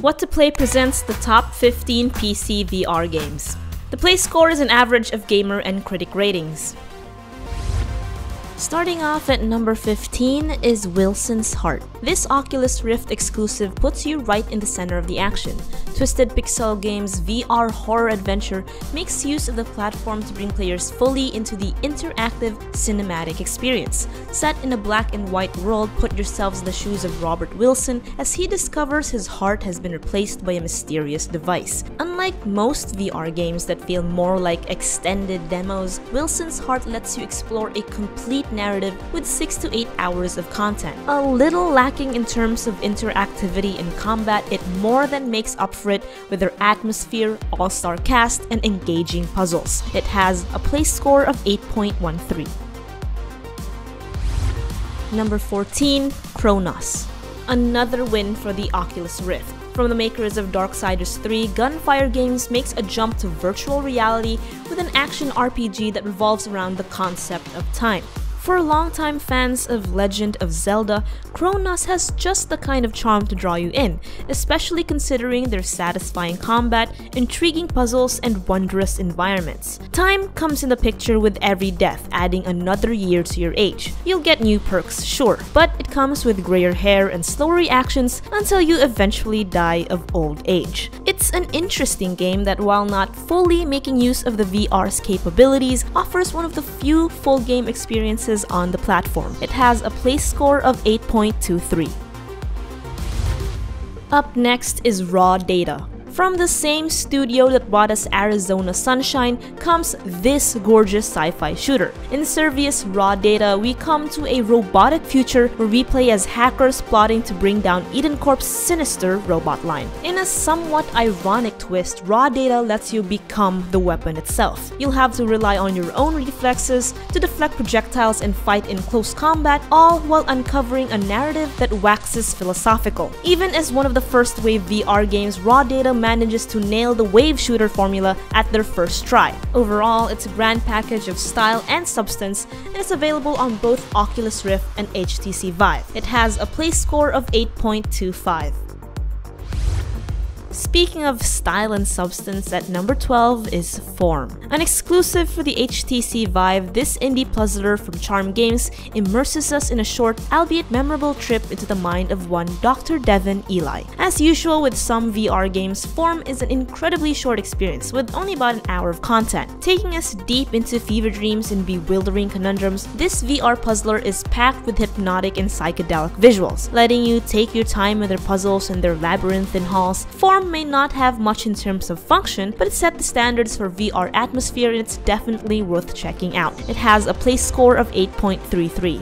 What to Play presents the top 15 PC VR games. The playscore is an average of gamer and critic ratings. Starting off at number 15 is Wilson's Heart. This Oculus Rift exclusive puts you right in the center of the action. Twisted Pixel Games' VR horror adventure makes use of the platform to bring players fully into the interactive cinematic experience. Set in a black and white world, put yourselves in the shoes of Robert Wilson as he discovers his heart has been replaced by a mysterious device. Unlike most VR games that feel more like extended demos, Wilson's Heart lets you explore a complete narrative with 6 to 8 hours of content. A little lacking in terms of interactivity and combat, it more than makes up for it with their atmosphere, all-star cast, and engaging puzzles. It has a play score of 8.13. Number 14, Kronos. Another win for the Oculus Rift. From the makers of Darksiders 3, Gunfire Games makes a jump to virtual reality with an action RPG that revolves around the concept of time. For longtime fans of Legend of Zelda, Kronos has just the kind of charm to draw you in, especially considering their satisfying combat, intriguing puzzles, and wondrous environments. Time comes in the picture with every death, adding another year to your age. You'll get new perks, sure, but it comes with grayer hair and slow reactions until you eventually die of old age. It's an interesting game that, while not fully making use of the VR's capabilities, offers one of the few full game experiences on the platform. It has a play score of 8.23. Up next is Raw Data. From the same studio that brought us Arizona Sunshine comes this gorgeous sci-fi shooter. In Servius Raw Data, we come to a robotic future where we play as hackers plotting to bring down Eden Corp's sinister robot line. In a somewhat ironic twist, Raw Data lets you become the weapon itself. You'll have to rely on your own reflexes to deflect projectiles and fight in close combat, all while uncovering a narrative that waxes philosophical. Even as one of the first wave VR games, Raw Data manages to nail the wave shooter formula at their first try. Overall, it's a grand package of style and substance, and it's available on both Oculus Rift and HTC Vive. It has a play score of 8.25. Speaking of style and substance, at number 12 is Form. An exclusive for the HTC Vive, this indie puzzler from Charm Games immerses us in a short, albeit memorable, trip into the mind of one Dr. Devin Eli. As usual with some VR games, Form is an incredibly short experience with only about an hour of content. Taking us deep into fever dreams and bewildering conundrums, this VR puzzler is packed with hypnotic and psychedelic visuals, letting you take your time with their puzzles and their labyrinthine halls. Form may not have much in terms of function, but it set the standards for VR atmosphere and it's definitely worth checking out. It has a play score of 8.33.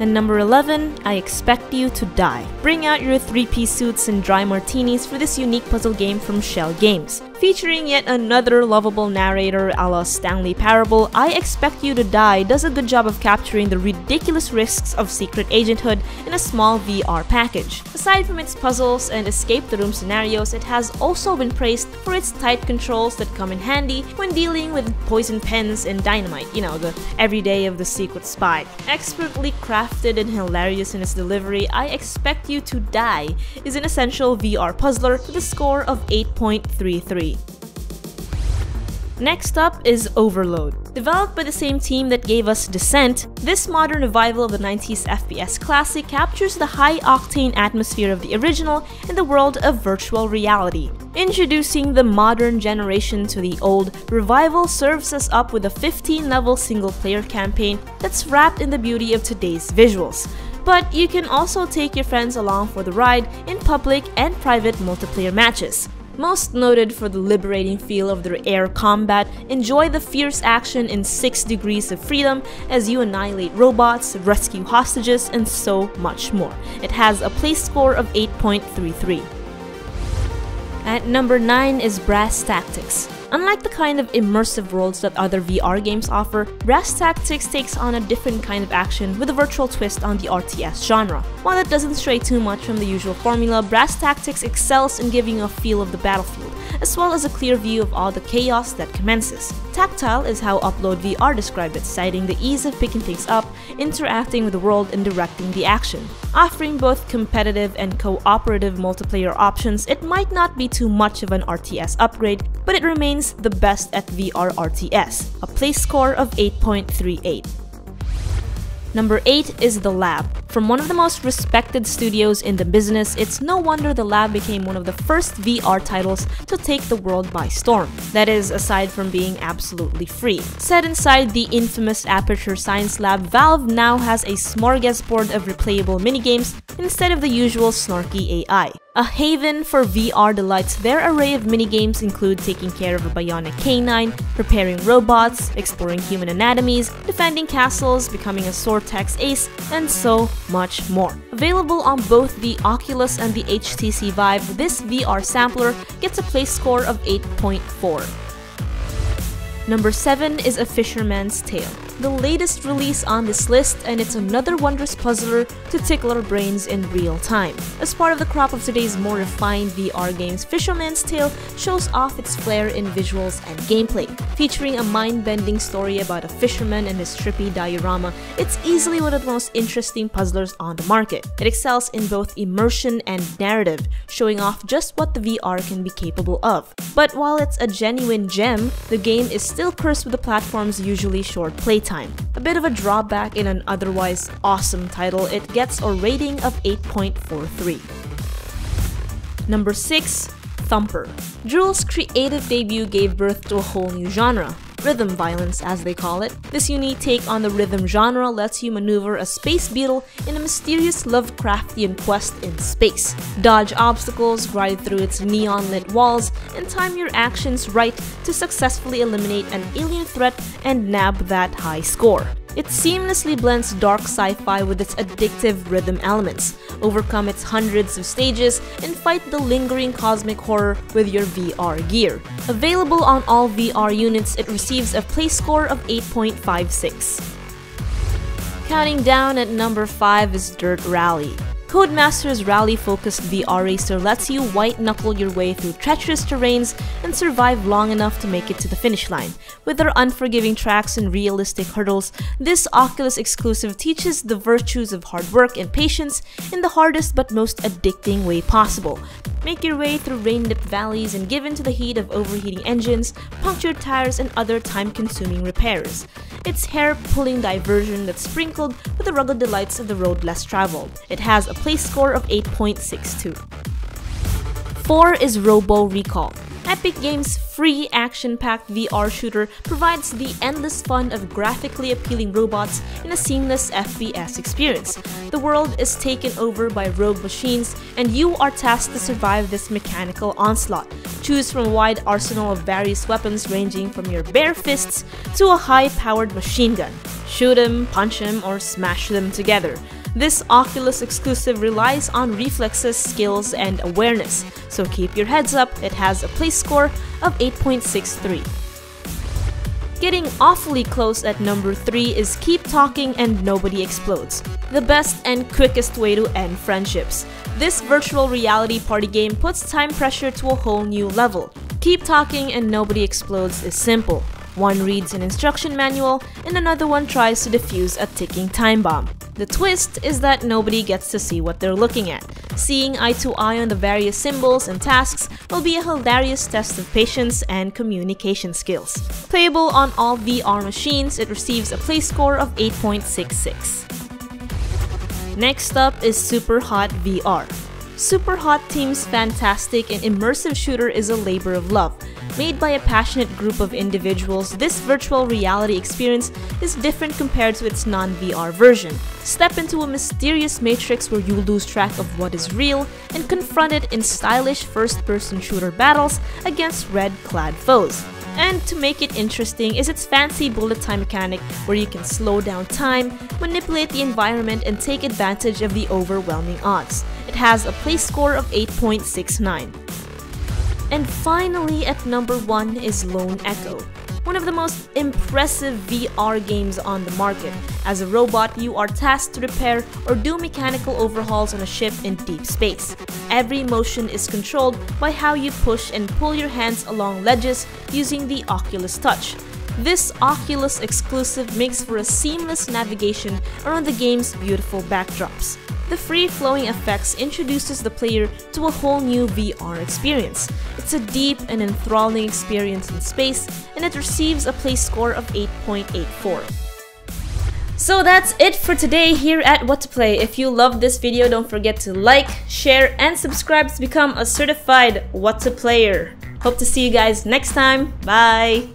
And number 11, I Expect You to Die. Bring out your three-piece suits and dry martinis for this unique puzzle game from Shell Games. Featuring yet another lovable narrator a la Stanley Parable, I Expect You to Die does a good job of capturing the ridiculous risks of secret agenthood in a small VR package. Aside from its puzzles and escape the room scenarios, it has also been praised for its tight controls that come in handy when dealing with poison pens and dynamite, you know, the everyday of the secret spy. Expertly crafted and hilarious in its delivery, I Expect You to Die is an essential VR puzzler with a score of 8.33. Next up is Overload. Developed by the same team that gave us Descent, this modern revival of the 90s FPS classic captures the high-octane atmosphere of the original in the world of virtual reality. Introducing the modern generation to the old, Revival serves us up with a 15-level single-player campaign that's wrapped in the beauty of today's visuals. But you can also take your friends along for the ride in public and private multiplayer matches. Most noted for the liberating feel of their air combat, enjoy the fierce action in 6 degrees of freedom as you annihilate robots, rescue hostages, and so much more. It has a play score of 8.33. At number 9 is Brass Tactics. Unlike the kind of immersive worlds that other VR games offer, Brass Tactics takes on a different kind of action with a virtual twist on the RTS genre. While it doesn't stray too much from the usual formula, Brass Tactics excels in giving a feel of the battlefield, as well as a clear view of all the chaos that commences. Tactile is how UploadVR described it, citing the ease of picking things up, interacting with the world and directing the action. Offering both competitive and cooperative multiplayer options, it might not be too much of an RTS upgrade, but it remains the best at VR RTS, a playscore of 8.38. Number 8 is The Lab. From one of the most respected studios in the business, it's no wonder The Lab became one of the first VR titles to take the world by storm. That is, aside from being absolutely free. Set inside the infamous Aperture Science Lab, Valve now has a smorgasbord of replayable minigames instead of the usual snarky AI. A haven for VR delights, their array of minigames include taking care of a bionic canine, preparing robots, exploring human anatomies, defending castles, becoming a Sortex ace, and so much more. Available on both the Oculus and the HTC Vive, this VR sampler gets a play score of 8.4. Number 7 is A Fisherman's Tale, the latest release on this list, and it's another wondrous puzzler to tickle our brains in real time. As part of the crop of today's more refined VR games, Fisherman's Tale shows off its flair in visuals and gameplay. Featuring a mind-bending story about a fisherman and his trippy diorama, it's easily one of the most interesting puzzlers on the market. It excels in both immersion and narrative, showing off just what the VR can be capable of. But while it's a genuine gem, the game is still cursed with the platform's usually short playtime. A bit of a drawback in an otherwise awesome title, it gets a rating of 8.43. Number 6, Thumper. Jewel's creative debut gave birth to a whole new genre, rhythm violence as they call it. This unique take on the rhythm genre lets you maneuver a space beetle in a mysterious Lovecraftian quest in space. Dodge obstacles, grind through its neon-lit walls, and time your actions right to successfully eliminate an alien threat and nab that high score. It seamlessly blends dark sci-fi with its addictive rhythm elements. Overcome its hundreds of stages and fight the lingering cosmic horror with your VR gear. Available on all VR units, it receives a play score of 8.56. Counting down at number 5 is Dirt Rally. Codemasters' rally-focused VR racer lets you white-knuckle your way through treacherous terrains and survive long enough to make it to the finish line. With their unforgiving tracks and realistic hurdles, this Oculus exclusive teaches the virtues of hard work and patience in the hardest but most addicting way possible. Make your way through rain-dipped valleys and give in to the heat of overheating engines, punctured tires, and other time-consuming repairs. It's hair-pulling diversion that's sprinkled with the rugged delights of the road less traveled. It has a play score of 8.62. 4 is Robo Recall. Epic Games' free action-packed VR shooter provides the endless fun of graphically appealing robots in a seamless FPS experience. The world is taken over by rogue machines, and you are tasked to survive this mechanical onslaught. Choose from a wide arsenal of various weapons ranging from your bare fists to a high-powered machine gun. Shoot 'em, punch 'em, or smash them together. This Oculus exclusive relies on reflexes, skills, and awareness, so keep your heads up, it has a play score of 8.63. Getting awfully close at number 3 is Keep Talking and Nobody Explodes, the best and quickest way to end friendships. This virtual reality party game puts time pressure to a whole new level. Keep Talking and Nobody Explodes is simple. One reads an instruction manual, and another one tries to defuse a ticking time bomb. The twist is that nobody gets to see what they're looking at. Seeing eye to eye on the various symbols and tasks will be a hilarious test of patience and communication skills. Playable on all VR machines, it receives a play score of 8.66. Next up is Super Hot VR. Super Hot Team's fantastic and immersive shooter is a labor of love. Made by a passionate group of individuals, this virtual reality experience is different compared to its non-VR version. Step into a mysterious matrix where you lose track of what is real and confront it in stylish first-person shooter battles against red-clad foes. And to make it interesting is its fancy bullet time mechanic where you can slow down time, manipulate the environment, and take advantage of the overwhelming odds. It has a play score of 8.69. And finally, at number 1 is Lone Echo, one of the most impressive VR games on the market. As a robot, you are tasked to repair or do mechanical overhauls on a ship in deep space. Every motion is controlled by how you push and pull your hands along ledges using the Oculus Touch. This Oculus exclusive makes for a seamless navigation around the game's beautiful backdrops. The free-flowing effects introduces the player to a whole new VR experience. It's a deep and enthralling experience in space, and it receives a playscore of 8.84. So that's it for today here at What to Play. If you loved this video, don't forget to like, share, and subscribe to become a certified What to Player. Hope to see you guys next time. Bye!